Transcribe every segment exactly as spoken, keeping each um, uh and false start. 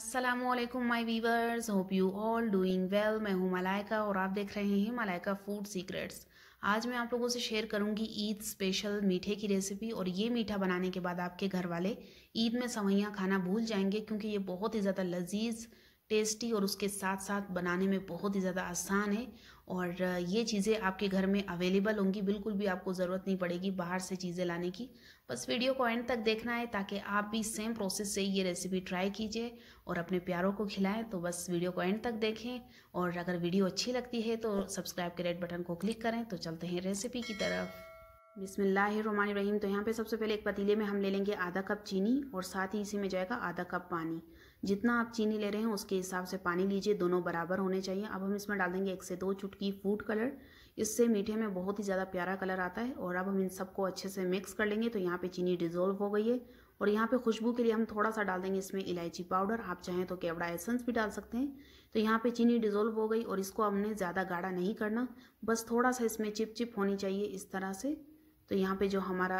अस्सलामुअलैकुम my viewers, hope you all doing well. मैं हूँ मलाइका और आप देख रहे हैं मलाइका फूड सीक्रेट्स। आज मैं आप लोगों से शेयर करूँगी ईद स्पेशल मीठे की रेसिपी। और ये मीठा बनाने के बाद आपके घर वाले ईद में सवैयाँ खाना भूल जाएंगे, क्योंकि ये बहुत ही ज़्यादा लजीज, टेस्टी और उसके साथ साथ बनाने में बहुत ही ज़्यादा आसान है। और ये चीज़ें आपके घर में अवेलेबल होंगी, बिल्कुल भी आपको ज़रूरत नहीं पड़ेगी बाहर से चीज़ें लाने की। बस वीडियो को एंड तक देखना है ताकि आप भी सेम प्रोसेस से ये रेसिपी ट्राई कीजिए और अपने प्यारों को खिलाएं। तो बस वीडियो को एंड तक देखें और अगर वीडियो अच्छी लगती है तो सब्सक्राइब के रेड बटन को क्लिक करें। तो चलते हैं रेसिपी की तरफ। बिस्मिल्लाहिर्रहमानिर्रहीम। तो यहाँ पे सबसे पहले एक पतीले में हम ले लेंगे आधा कप चीनी और साथ ही इसी में जाएगा आधा कप पानी। जितना आप चीनी ले रहे हैं उसके हिसाब से पानी लीजिए, दोनों बराबर होने चाहिए। अब हम इसमें डाल देंगे एक से दो चुटकी फूड कलर, इससे मीठे में बहुत ही ज़्यादा प्यारा कलर आता है। और अब हम इन सबको अच्छे से मिक्स कर लेंगे। तो यहाँ पे चीनी डिज़ोल्व हो गई है और यहाँ पे खुशबू के लिए हम थोड़ा सा डाल देंगे इसमें इलायची पाउडर। आप चाहें तो केवड़ा एसेंस भी डाल सकते हैं। तो यहाँ पे चीनी डिज़ोल्व हो गई और इसको हमने ज़्यादा गाढ़ा नहीं करना, बस थोड़ा सा इसमें चिप चिप होनी चाहिए इस तरह से। तो यहाँ पे जो हमारा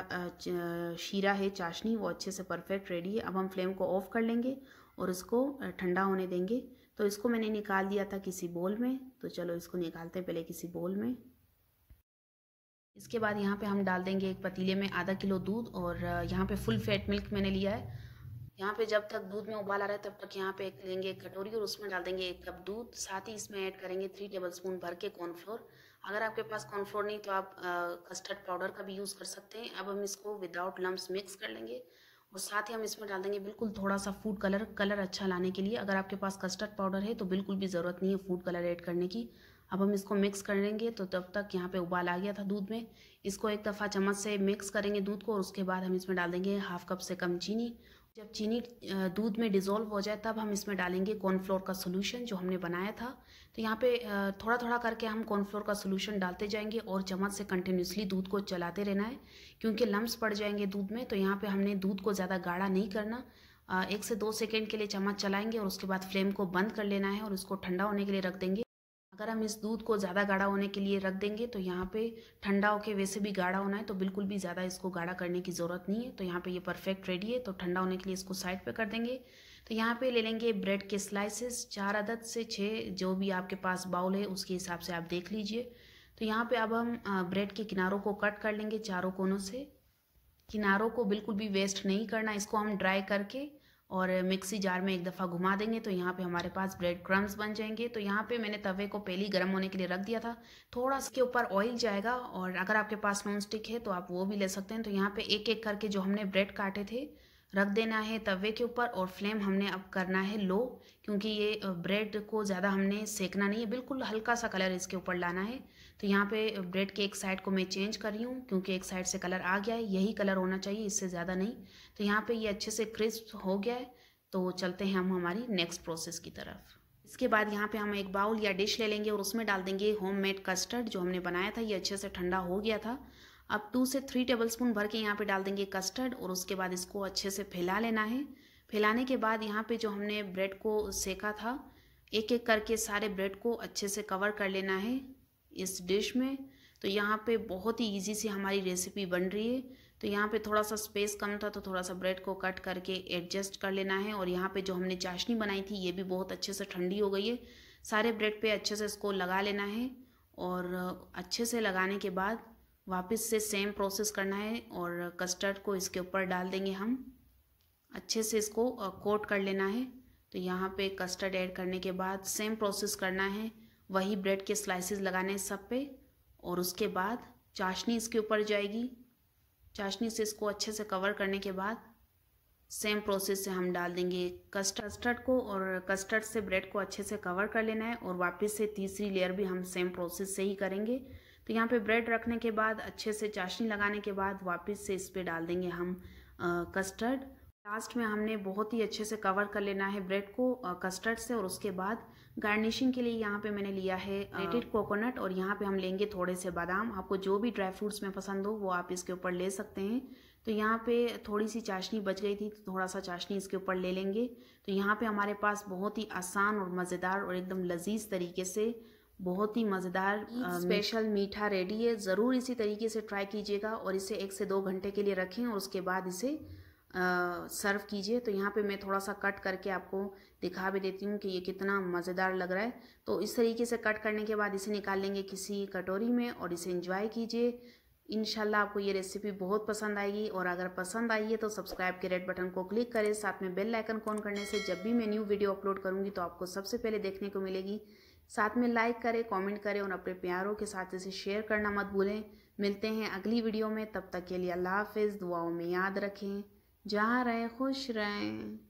शीरा है, चाशनी, वो अच्छे से परफेक्ट रेडी है। अब हम फ्लेम को ऑफ कर लेंगे और इसको ठंडा होने देंगे। तो इसको मैंने निकाल दिया था किसी बोल में, तो चलो इसको निकालते हैं पहले किसी बोल में। इसके बाद यहाँ पे हम डाल देंगे एक पतीले में आधा किलो दूध और यहाँ पे फुल फैट मिल्क मैंने लिया है। यहाँ पे जब तक दूध में उबाल आ रहा है तब तक यहाँ पे एक लेंगे एक कटोरी और उसमें डाल देंगे एक कप दूध। साथ ही इसमें ऐड करेंगे थ्री टेबलस्पून भर के कॉर्नफ्लोर। अगर आपके पास कॉर्नफ्लोर नहीं तो आप कस्टर्ड पाउडर का भी यूज़ कर सकते हैं। अब हम इसको विदाउट लम्ब्स मिक्स कर लेंगे और साथ ही हम इसमें डाल देंगे बिल्कुल थोड़ा सा फूड कलर। कलर अच्छा लाने के लिए, अगर आपके पास कस्टर्ड पाउडर है तो बिल्कुल भी ज़रूरत नहीं है फूड कलर ऐड करने की। अब हम इसको मिक्स कर लेंगे। तो तब तक यहाँ पे उबाल आ गया था दूध में, इसको एक दफ़ा चम्मच से मिक्स करेंगे दूध को। और उसके बाद हम इसमें डाल देंगे हाफ कप से कम चीनी। जब चीनी दूध में डिज़ोल्व हो जाए तब हम इसमें डालेंगे कॉर्नफ्लोर का सोल्यूशन जो हमने बनाया था। तो यहाँ पे थोड़ा थोड़ा करके हम कॉर्नफ्लोर का सोल्यूशन डालते जाएंगे और चम्मच से कंटिन्यूसली दूध को चलाते रहना है, क्योंकि लम्ब्स पड़ जाएंगे दूध में। तो यहाँ पे हमने दूध को ज़्यादा गाढ़ा नहीं करना, एक से दो सेकेंड के लिए चम्मच चलाएँगे और उसके बाद फ्लेम को बंद कर लेना है और उसको ठंडा होने के लिए रख देंगे। अगर हम इस दूध को ज़्यादा गाढ़ा होने के लिए रख देंगे तो यहाँ पे ठंडा होके वैसे भी गाढ़ा होना है, तो बिल्कुल भी ज़्यादा इसको गाढ़ा करने की ज़रूरत नहीं है। तो यहाँ पे ये परफेक्ट रेडी है। तो ठंडा होने के लिए इसको साइड पे कर देंगे। तो यहाँ पे ले लेंगे ब्रेड के स्लाइसेस, चार अदद से छः, जो भी आपके पास बाउल है उसके हिसाब से आप देख लीजिए। तो यहाँ पर अब हम ब्रेड के किनारों को कट कर लेंगे चारों कोनों से। किनारों को बिल्कुल भी वेस्ट नहीं करना, इसको हम ड्राई करके और मिक्सी जार में एक दफ़ा घुमा देंगे। तो यहाँ पे हमारे पास ब्रेड क्रम्स बन जाएंगे। तो यहाँ पे मैंने तवे को पहले ही गर्म होने के लिए रख दिया था, थोड़ा इसके ऊपर ऑयल जाएगा। और अगर आपके पास नॉन स्टिक है तो आप वो भी ले सकते हैं। तो यहाँ पे एक एक करके जो हमने ब्रेड काटे थे रख देना है तवे के ऊपर और फ्लेम हमने अब करना है लो, क्योंकि ये ब्रेड को ज़्यादा हमने सेकना नहीं है, बिल्कुल हल्का सा कलर इसके ऊपर लाना है। तो यहाँ पे ब्रेड के एक साइड को मैं चेंज कर रही हूँ, क्योंकि एक साइड से कलर आ गया है, यही कलर होना चाहिए, इससे ज़्यादा नहीं। तो यहाँ पे ये अच्छे से क्रिस्प हो गया है। तो चलते हैं हम हमारी नेक्स्ट प्रोसेस की तरफ। इसके बाद यहाँ पे हम एक बाउल या डिश ले लेंगे और उसमें डाल देंगे होममेड कस्टर्ड जो हमने बनाया था। ये अच्छे से ठंडा हो गया था। अब टू से थ्री टेबलस्पून भर के यहाँ पे डाल देंगे कस्टर्ड और उसके बाद इसको अच्छे से फैला लेना है। फैलाने के बाद यहाँ पे जो हमने ब्रेड को सेका था, एक एक करके सारे ब्रेड को अच्छे से कवर कर लेना है इस डिश में। तो यहाँ पे बहुत ही इजी से हमारी रेसिपी बन रही है। तो यहाँ पे थोड़ा सा स्पेस कम था तो थोड़ा सा ब्रेड को कट करके एडजस्ट कर लेना है। और यहाँ पे जो हमने चाशनी बनाई थी ये भी बहुत अच्छे से ठंडी हो गई है, सारे ब्रेड पे अच्छे से इसको लगा लेना है। और अच्छे से लगाने के बाद वापस से सेम प्रोसेस करना है और कस्टर्ड को इसके ऊपर डाल देंगे हम, अच्छे से इसको कोट कर लेना है। तो यहाँ पे कस्टर्ड ऐड करने के बाद सेम प्रोसेस करना है, वही ब्रेड के स्लाइसेस लगाने सब पे। और उसके बाद चाशनी इसके ऊपर जाएगी, चाशनी से इसको अच्छे से कवर करने के बाद सेम प्रोसेस से हम डाल देंगे कस्टर्ड को और कस्टर्ड से ब्रेड को अच्छे से कवर कर लेना है। और वापस से तीसरी लेयर भी हम सेम प्रोसेस से ही करेंगे। तो यहाँ पे ब्रेड रखने के बाद अच्छे से चाशनी लगाने के बाद वापस से इस पे डाल देंगे हम आ, कस्टर्ड। लास्ट में हमने बहुत ही अच्छे से कवर कर लेना है ब्रेड को आ, कस्टर्ड से। और उसके बाद गार्निशिंग के लिए यहाँ पे मैंने लिया है ग्रेटेड कोकोनट और यहाँ पे हम लेंगे थोड़े से बादाम। आपको जो भी ड्राई फ्रूट्स में पसंद हो वो आप इसके ऊपर ले सकते हैं। तो यहाँ पे थोड़ी सी चाशनी बच गई थी तो थोड़ा सा चाशनी इसके ऊपर ले लेंगे। तो यहाँ पे हमारे पास बहुत ही आसान और मज़ेदार और एकदम लजीज तरीके से बहुत ही मज़ेदार स्पेशल मीठा रेडी है। ज़रूर इसी तरीके से ट्राई कीजिएगा और इसे एक से दो घंटे के लिए रखें और उसके बाद इसे सर्व कीजिए। तो यहाँ पे मैं थोड़ा सा कट करके आपको दिखा भी देती हूँ कि ये कितना मज़ेदार लग रहा है। तो इस तरीके से कट करने के बाद इसे निकाल लेंगे किसी कटोरी में और इसे एंजॉय कीजिए। इंशाल्लाह आपको ये रेसिपी बहुत पसंद आएगी, और अगर पसंद आई है तो सब्सक्राइब के रेड बटन को क्लिक करें, साथ में बेल आइकन को ऑन करने से जब भी मैं न्यू वीडियो अपलोड करूँगी तो आपको सबसे पहले देखने को मिलेगी। साथ में लाइक करें, कमेंट करें और अपने प्यारों के साथ इसे शेयर करना मत भूलें। मिलते हैं अगली वीडियो में, तब तक के लिए अल्लाह हाफिज़। दुआओं में याद रखें, जहाँ रहें खुश रहें।